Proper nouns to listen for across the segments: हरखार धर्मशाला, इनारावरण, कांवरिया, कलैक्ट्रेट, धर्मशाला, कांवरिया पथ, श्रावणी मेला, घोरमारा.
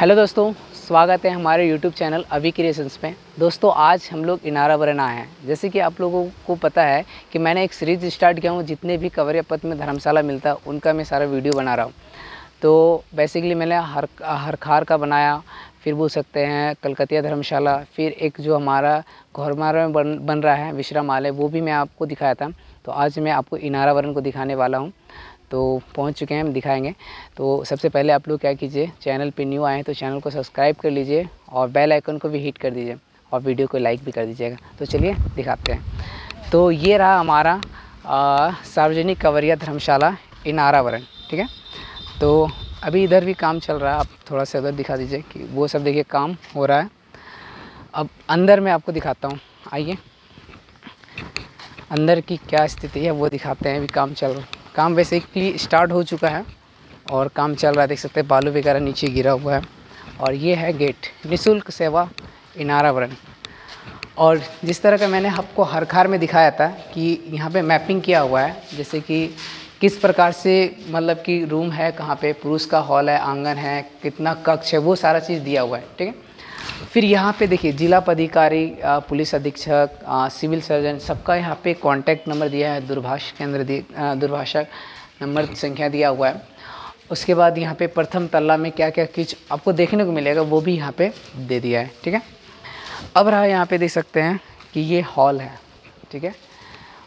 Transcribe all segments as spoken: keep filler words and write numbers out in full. Hello दोस्तों, स्वागत है हमारे यूट्यूब चैनल अभी क्रिएशंस में। दोस्तों आज हम लोग इनारावरण आए हैं। जैसे कि आप लोगों को पता है कि मैंने एक सीरीज स्टार्ट किया हूँ, जितने भी कांवरिया पथ में धर्मशाला मिलता है उनका मैं सारा वीडियो बना रहा हूँ। तो बेसिकली मैंने हर हरखार का बनाया, फिर बोल सकते हैं कलकतिया धर्मशाला, फिर एक जो हमारा घोरमारा में बन बन रहा है विश्रामालय, वो भी मैं आपको दिखाया था। तो आज मैं आपको इनारावरण को दिखाने वाला हूँ। तो पहुंच चुके हैं, हम दिखाएंगे। तो सबसे पहले आप लोग क्या कीजिए, चैनल पे न्यू आए हैं तो चैनल को सब्सक्राइब कर लीजिए और बेल आइकन को भी हिट कर दीजिए और वीडियो को लाइक भी कर दीजिएगा। तो चलिए दिखाते हैं। तो ये रहा हमारा सार्वजनिक कांवरिया धर्मशाला इनारावरण, ठीक है। तो अभी इधर भी काम चल रहा है, आप थोड़ा सा उधर दिखा दीजिए कि वो सब देखिए काम हो रहा है। अब अंदर मैं आपको दिखाता हूँ, आइए अंदर की क्या स्थिति है वो दिखाते हैं। अभी काम चल रहा है, काम बेसिकली स्टार्ट हो चुका है और काम चल रहा है। देख सकते हैं बालू वगैरह नीचे गिरा हुआ है। और ये है गेट, निःशुल्क सेवा इनारावरण। और जिस तरह का मैंने आपको हरखार में दिखाया था कि यहाँ पे मैपिंग किया हुआ है, जैसे कि किस प्रकार से मतलब कि रूम है, कहाँ पे पुरुष का हॉल है, आंगन है, कितना कक्ष है, वो सारा चीज़ दिया हुआ है, ठीक है। फिर यहाँ पर देखिए जिला पदाधिकारी, पुलिस अधीक्षक, सिविल सर्जन, सबका यहाँ पे कांटेक्ट नंबर दिया है, दूरभाष केंद्र दिया, दूरभाषा नंबर संख्या दिया हुआ है। उसके बाद यहाँ पे प्रथम तल्ला में क्या क्या चीज आपको देखने को मिलेगा वो भी यहाँ पे दे दिया है, ठीक है। अब रहा यहाँ पे देख सकते हैं कि ये हॉल है, ठीक है।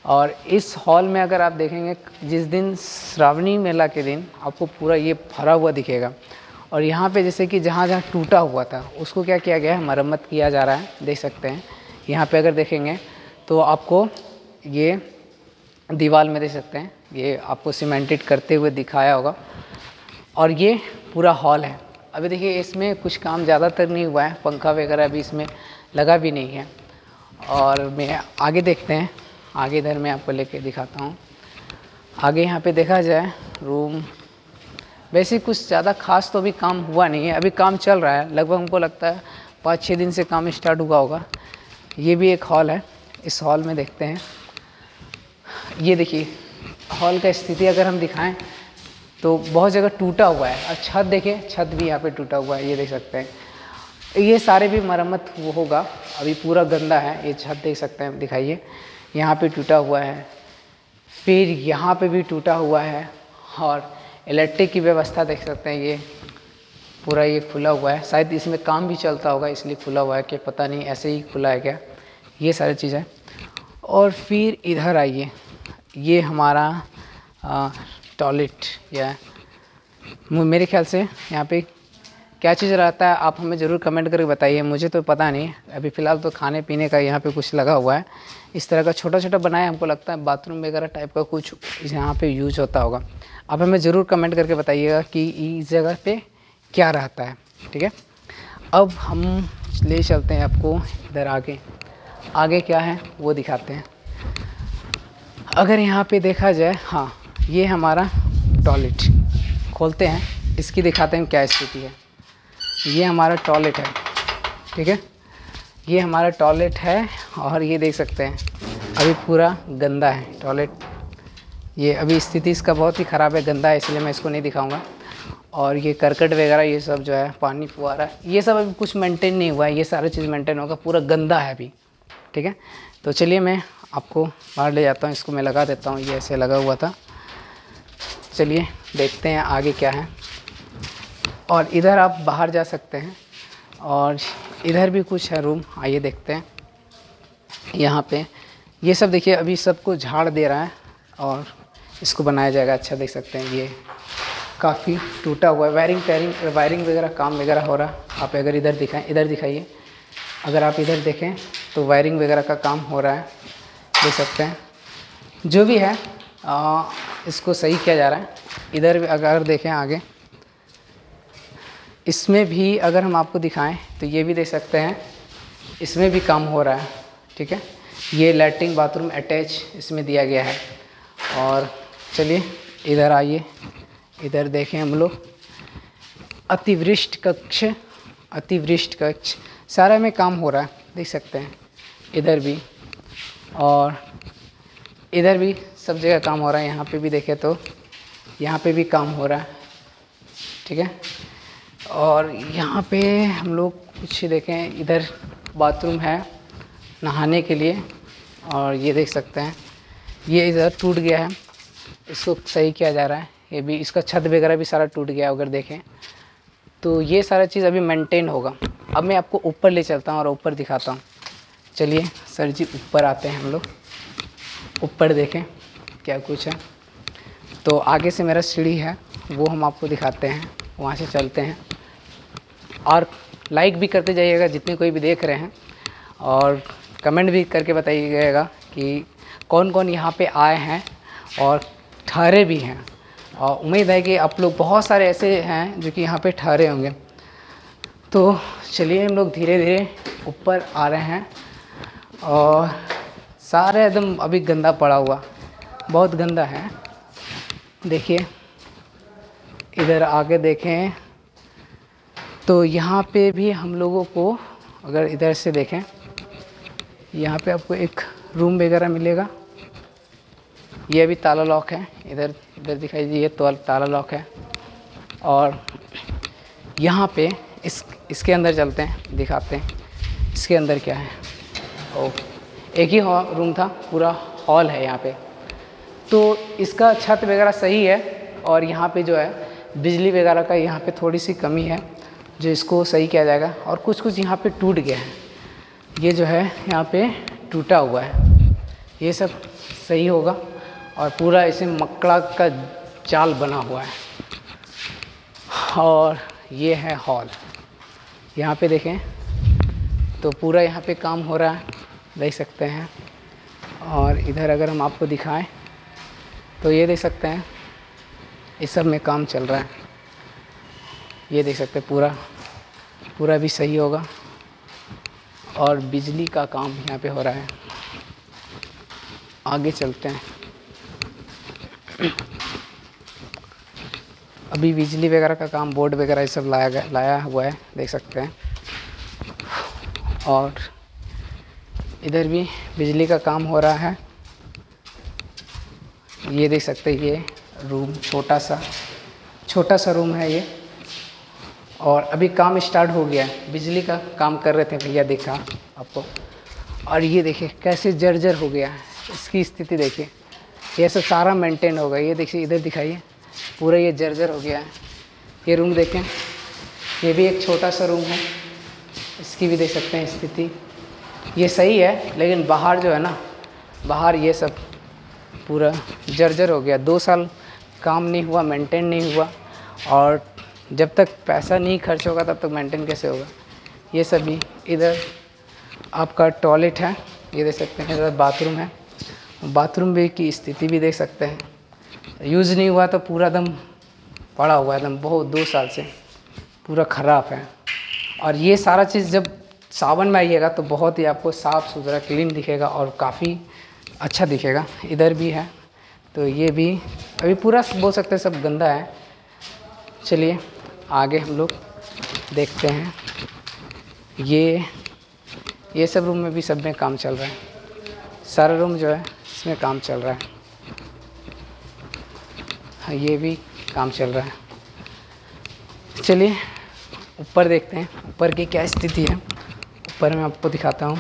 और इस हॉल में अगर आप देखेंगे, जिस दिन श्रावणी मेला के दिन आपको पूरा ये भरा हुआ दिखेगा। और यहाँ पे जैसे कि जहाँ जहाँ टूटा हुआ था उसको क्या किया गया है, मरम्मत किया जा रहा है, देख सकते हैं। यहाँ पे अगर देखेंगे तो आपको ये दीवार में देख सकते हैं, ये आपको सीमेंटेड करते हुए दिखाया होगा। और ये पूरा हॉल है। अभी देखिए इसमें कुछ काम ज़्यादातर नहीं हुआ है, पंखा वगैरह अभी इसमें लगा भी नहीं है। और मैं आगे देखते हैं, आगे इधर मैं आपको लेके दिखाता हूँ। आगे यहाँ पे देखा जाए रूम, वैसे कुछ ज़्यादा खास तो अभी काम हुआ नहीं है, अभी काम चल रहा है। लगभग हमको लगता है पाँच छः दिन से काम स्टार्ट हुआ होगा। ये भी एक हॉल है, इस हॉल में देखते हैं। ये देखिए हॉल का स्थिति अगर हम दिखाएं तो बहुत जगह टूटा हुआ है। और छत देखिए, छत भी यहाँ पे टूटा हुआ है, ये देख सकते हैं। ये सारे भी मरम्मत होगा, अभी पूरा गंदा है। ये छत देख सकते हैं, दिखाइए यहाँ पे टूटा हुआ है, फिर यहाँ पे भी टूटा हुआ है। और इलेक्ट्रिक की व्यवस्था देख सकते हैं, ये पूरा ये खुला हुआ है, शायद इसमें काम भी चलता होगा इसलिए खुला हुआ है कि पता नहीं ऐसे ही खुला है क्या, ये सारी चीज़ें। और फिर इधर आइए, ये हमारा टॉयलेट या मेरे ख्याल से यहाँ पे क्या चीज़ रहता है आप हमें ज़रूर कमेंट करके बताइए, मुझे तो पता नहीं। अभी फ़िलहाल तो खाने पीने का यहाँ पे कुछ लगा हुआ है, इस तरह का छोटा छोटा बनाया, हमको लगता है बाथरूम वगैरह टाइप का कुछ यहाँ पे यूज होता होगा। आप हमें ज़रूर कमेंट करके बताइएगा कि इस जगह पे क्या रहता है, ठीक है। अब हम ले चलते हैं आपको इधर, आगे आगे क्या है वो दिखाते हैं। अगर यहाँ पे देखा जाए, हाँ ये हमारा टॉयलेट, खोलते हैं इसकी, दिखाते हैं क्या स्थिति है। ये हमारा टॉयलेट है, ठीक है, ये हमारा टॉयलेट है। और ये देख सकते हैं अभी पूरा गंदा है टॉयलेट, ये अभी स्थिति इसका बहुत ही ख़राब है, गंदा है, इसलिए मैं इसको नहीं दिखाऊंगा। और ये करकट वगैरह ये सब जो है, पानी फुहारा, ये सब अभी कुछ मेंटेन नहीं हुआ है, ये सारी चीज़ मेंटेन होगा, पूरा गंदा है अभी, ठीक है। तो चलिए मैं आपको बाहर ले जाता हूँ, इसको मैं लगा देता हूँ, ये ऐसे लगा हुआ था। चलिए देखते हैं आगे क्या है। और इधर आप बाहर जा सकते हैं, और इधर भी कुछ है रूम, आइए देखते हैं। यहाँ पे ये सब देखिए अभी सबको झाड़ दे रहा है और इसको बनाया जाएगा अच्छा। देख सकते हैं ये काफ़ी टूटा हुआ है, वायरिंग टायरिंग वायरिंग वगैरह काम वगैरह हो रहा। आप अगर इधर दिखाएं, इधर दिखाइए, अगर आप इधर देखें तो वायरिंग वगैरह का काम हो रहा है, देख सकते हैं। जो भी है आ, इसको सही किया जा रहा है। इधर भी अगर देखें आगे, इसमें भी अगर हम आपको दिखाएं तो ये भी देख सकते हैं, इसमें भी काम हो रहा है, ठीक है। ये लैट्रिन बाथरूम अटैच इसमें दिया गया है। और चलिए इधर आइए, इधर देखें हम लोग अतिवृष्ट कक्ष, अतिवृष्ट कक्ष सारा में काम हो रहा है, देख सकते हैं। इधर भी और इधर भी सब जगह काम हो रहा है। यहाँ पे भी देखें तो यहाँ पे भी काम हो रहा है, ठीक है। और यहाँ पे हम लोग कुछ देखें, इधर बाथरूम है नहाने के लिए, और ये देख सकते हैं ये इधर टूट गया है, इसको सही किया जा रहा है। ये भी इसका छत वगैरह भी सारा टूट गया अगर देखें तो। ये सारा चीज़ अभी मेंटेन होगा। अब मैं आपको ऊपर ले चलता हूँ और ऊपर दिखाता हूँ। चलिए सर जी ऊपर आते हैं हम लोग, ऊपर देखें क्या कुछ है। तो आगे से मेरा सीढ़ी है वो हम आपको दिखाते हैं, वहाँ से चलते हैं। और लाइक भी करते जाइएगा जितने कोई भी देख रहे हैं, और कमेंट भी करके बताइएगा कि कौन कौन यहाँ पे आए हैं और ठहरे भी हैं। और उम्मीद है कि आप लोग बहुत सारे ऐसे हैं जो कि यहाँ पे ठहरे होंगे। तो चलिए हम लोग धीरे धीरे ऊपर आ रहे हैं, और सारे एकदम अभी गंदा पड़ा हुआ, बहुत गंदा है। देखिए इधर आगे देखें तो यहाँ पे भी हम लोगों को, अगर इधर से देखें यहाँ पे आपको एक रूम वगैरह मिलेगा। ये भी ताला लॉक है, इधर इधर दिखाई दीजिए तो ताला लॉक है। और यहाँ पे इस इसके अंदर चलते हैं, दिखाते हैं इसके अंदर क्या है। ओ एक ही रूम था, पूरा हॉल है यहाँ पे। तो इसका छत वगैरह सही है, और यहाँ पे जो है बिजली वगैरह का यहाँ पे थोड़ी सी कमी है जो इसको सही किया जाएगा। और कुछ कुछ यहाँ पे टूट गया है, ये जो है यहाँ पे टूटा हुआ है, ये सब सही होगा। और पूरा इसमें मकड़ा का जाल बना हुआ है। और ये है हॉल, यहाँ पे देखें तो पूरा यहाँ पे काम हो रहा है, देख सकते हैं। और इधर अगर हम आपको दिखाएं तो ये देख सकते हैं, इस सब में काम चल रहा है। ये देख सकते हैं पूरा पूरा भी सही होगा। और बिजली का काम यहाँ पे हो रहा है। आगे चलते हैं। अभी बिजली वगैरह का काम, बोर्ड वगैरह ये सब लाया गया, लाया हुआ है, देख सकते हैं। और इधर भी बिजली का काम हो रहा है। ये देख सकते हैं ये रूम, छोटा सा छोटा सा रूम है ये। और अभी काम स्टार्ट हो गया है, बिजली का काम कर रहे थे भैया, देखा आपको। और ये देखिए कैसे जर्जर हो गया है, इसकी स्थिति देखिए। ये सब सारा मेंटेन होगा। ये देखिए इधर दिखाइए, पूरा ये जर्जर हो गया है। ये रूम देखें, ये भी एक छोटा सा रूम है, इसकी भी देख सकते हैं स्थिति। ये सही है, लेकिन बाहर जो है ना, बाहर ये सब पूरा जर्जर हो गया। दो साल काम नहीं हुआ, मेंटेन नहीं हुआ। और जब तक पैसा नहीं खर्च होगा तब तक मेंटेन कैसे होगा ये सभी। इधर आपका टॉयलेट है, ये देख सकते हैं। इधर बाथरूम है, बाथरूम भी की स्थिति भी देख सकते हैं। यूज़ नहीं हुआ तो पूरा एकदम पड़ा हुआ है, एकदम बहुत दो साल से पूरा ख़राब है। और ये सारा चीज़ जब सावन में आइएगा तो बहुत ही आपको साफ़ सुथरा क्लीन दिखेगा और काफ़ी अच्छा दिखेगा। इधर भी है तो ये भी अभी पूरा बोल सकते हैं सब गंदा है। चलिए आगे हम लोग देखते हैं। ये ये सब रूम में भी सब में काम चल रहा है, सारा रूम जो है इसमें काम चल रहा है, ये भी काम चल रहा है। चलिए ऊपर देखते हैं ऊपर की क्या स्थिति है। ऊपर मैं आपको दिखाता हूँ।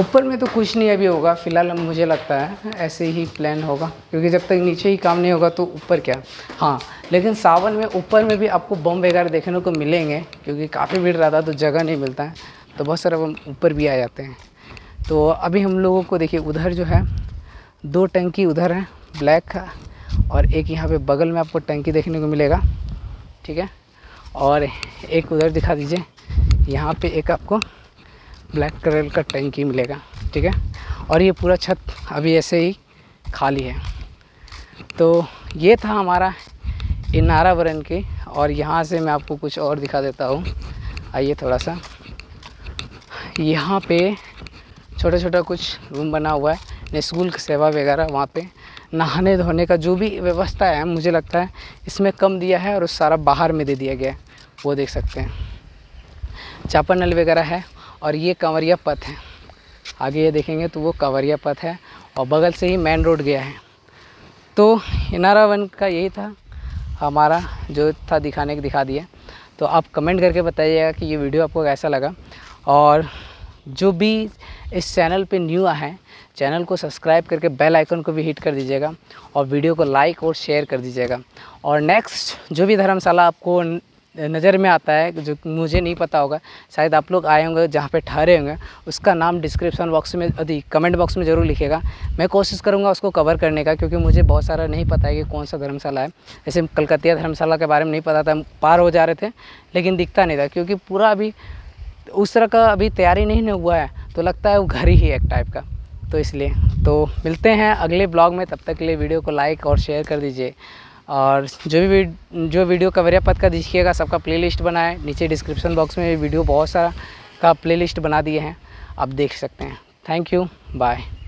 ऊपर में तो कुछ नहीं अभी होगा फ़िलहाल, मुझे लगता है ऐसे ही प्लान होगा, क्योंकि जब तक नीचे ही काम नहीं होगा तो ऊपर क्या। हाँ लेकिन सावन में ऊपर में भी आपको बम वगैरह देखने को मिलेंगे, क्योंकि काफ़ी भीड़ रहता है तो जगह नहीं मिलता है, तो बहुत सारे बम ऊपर भी आ जाते हैं। तो अभी हम लोगों को देखिए उधर जो है दो टंकी उधर है ब्लैक, और एक यहाँ पर बगल में आपको टंकी देखने को मिलेगा, ठीक है। और एक उधर दिखा दीजिए, यहाँ पर एक आपको ब्लैक कलर का टंकी मिलेगा, ठीक है। और ये पूरा छत अभी ऐसे ही खाली है। तो ये था हमारा इनारावरण की। और यहाँ से मैं आपको कुछ और दिखा देता हूँ, आइए थोड़ा सा। यहाँ पे छोटा छोटा कुछ रूम बना हुआ है, निःशुल्क सेवा वगैरह, वहाँ पे नहाने धोने का जो भी व्यवस्था है मुझे लगता है इसमें कम दिया है, और उस सारा बाहर में दे दिया गया है, वो देख सकते हैं। चापानल वगैरह है, और ये कांवरिया पथ है, आगे ये देखेंगे तो वो कांवरिया पथ है, और बगल से ही मेन रोड गया है। तो इनारावरण का यही था हमारा जो था दिखाने के, दिखा दिया। तो आप कमेंट करके बताइएगा कि ये वीडियो आपको कैसा लगा। और जो भी इस चैनल पे न्यू आए हैं, चैनल को सब्सक्राइब करके बेल आइकन को भी हिट कर दीजिएगा और वीडियो को लाइक और शेयर कर दीजिएगा। और नेक्स्ट जो भी धर्मशाला आपको नज़र में आता है जो मुझे नहीं पता होगा, शायद आप लोग आए होंगे जहाँ पे ठहरे होंगे, उसका नाम डिस्क्रिप्शन बॉक्स में अभी कमेंट बॉक्स में ज़रूर लिखिएगा। मैं कोशिश करूँगा उसको कवर करने का, क्योंकि मुझे बहुत सारा नहीं पता है कि कौन सा धर्मशाला है। जैसे कलकत्तिया धर्मशाला के बारे में नहीं पता था, हम पार हो जा रहे थे लेकिन दिखता नहीं था, क्योंकि पूरा अभी उस तरह का अभी तैयारी नहीं हुआ है, तो लगता है वो घर ही है एक टाइप का, तो इसलिए। तो मिलते हैं अगले ब्लॉग में, तब तक के लिए वीडियो को लाइक और शेयर कर दीजिए। और जो भी वीडियो, जो वीडियो कांवरिया पथ का देखिएगा, सबका प्लेलिस्ट बनाए, नीचे डिस्क्रिप्शन बॉक्स में वीडियो बहुत सारा का प्लेलिस्ट बना दिए हैं, आप देख सकते हैं। Thank you, bye.